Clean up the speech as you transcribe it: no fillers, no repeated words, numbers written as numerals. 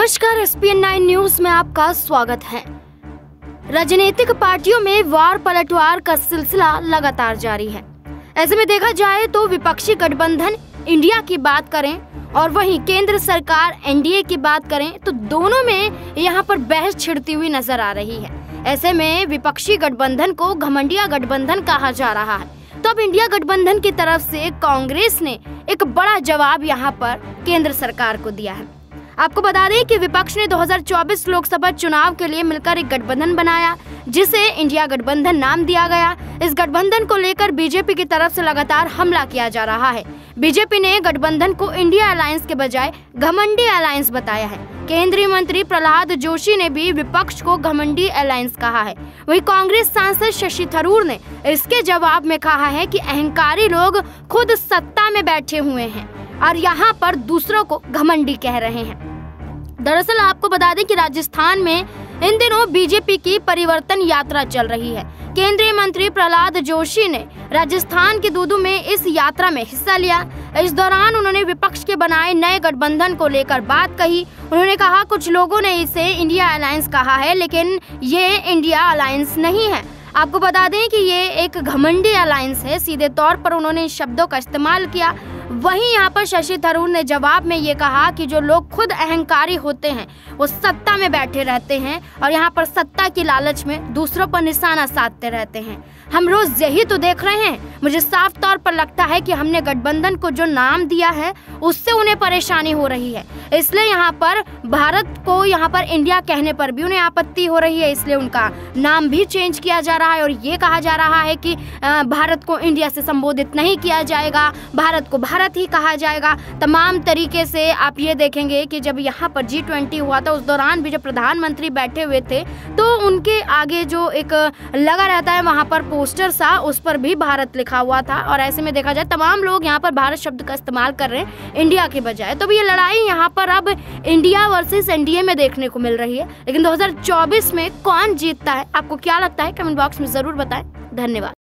नमस्कार, SP9 news में आपका स्वागत है। राजनीतिक पार्टियों में वार पलटवार का सिलसिला लगातार जारी है। ऐसे में देखा जाए तो विपक्षी गठबंधन इंडिया की बात करें और वहीं केंद्र सरकार NDA की बात करें तो दोनों में यहां पर बहस छिड़ती हुई नजर आ रही है। ऐसे में विपक्षी गठबंधन को घमंडिया गठबंधन कहा जा रहा है। तब इंडिया गठबंधन की तरफ से कांग्रेस ने एक बड़ा जवाब यहाँ पर केंद्र सरकार को दिया है। आपको बता दें कि विपक्ष ने 2024 लोकसभा चुनाव के लिए मिलकर एक गठबंधन बनाया जिसे इंडिया गठबंधन नाम दिया गया। इस गठबंधन को लेकर BJP की तरफ से लगातार हमला किया जा रहा है। BJP ने गठबंधन को इंडिया अलायंस के बजाय घमंडी अलायंस बताया है। केंद्रीय मंत्री प्रहलाद जोशी ने भी विपक्ष को घमंडी अलायंस कहा है। वहीं कांग्रेस सांसद शशि थरूर ने इसके जवाब में कहा है कि अहंकारी लोग खुद सत्ता में बैठे हुए हैं और यहाँ पर दूसरों को घमंडी कह रहे हैं। दरअसल आपको बता दें कि राजस्थान में इन दिनों BJP की परिवर्तन यात्रा चल रही है। केंद्रीय मंत्री प्रहलाद जोशी ने राजस्थान के दूदू में इस यात्रा में हिस्सा लिया। इस दौरान उन्होंने विपक्ष के बनाए नए गठबंधन को लेकर बात कही। उन्होंने कहा, कुछ लोगों ने इसे इंडिया अलायंस कहा है लेकिन ये इंडिया अलायंस नहीं है। आपको बता दें कि ये एक घमंडी अलायंस है। सीधे तौर पर उन्होंने इन शब्दों का इस्तेमाल किया। वहीं यहाँ पर शशि थरूर ने जवाब में ये कहा कि जो लोग खुद अहंकारी होते हैं वो सत्ता में बैठे रहते हैं और यहाँ पर सत्ता की लालच में दूसरों पर निशाना साधते रहते हैं। हम रोज यही तो देख रहे हैं। मुझे साफ तौर पर लगता है कि हमने गठबंधन को जो नाम दिया है उससे उन्हें परेशानी हो रही है, इसलिए यहाँ पर भारत को यहाँ पर इंडिया कहने पर भी उन्हें आपत्ति हो रही है, इसलिए उनका नाम भी चेंज किया जा रहा है और ये कहा जा रहा है कि भारत को इंडिया से संबोधित नहीं किया जाएगा, भारत को भारत ही कहा जाएगा। तमाम तरीके से आप ये देखेंगे कि जब यहाँ पर G20 हुआ था उस दौरान भी जब प्रधानमंत्री बैठे हुए थे तो उनके आगे जो एक लगा रहता है वहाँ पर पोस्टर सा, उस पर भी भारत लिखा हुआ था और ऐसे में देखा जाए तमाम लोग यहाँ पर भारत शब्द का इस्तेमाल कर रहे हैं इंडिया के बजाय। तो ये लड़ाई यहाँ पर अब इंडिया वर्सेस NDA में देखने को मिल रही है। लेकिन 2024 में कौन जीतता है, आपको क्या लगता है, कमेंट बॉक्स में जरूर बताएं। धन्यवाद।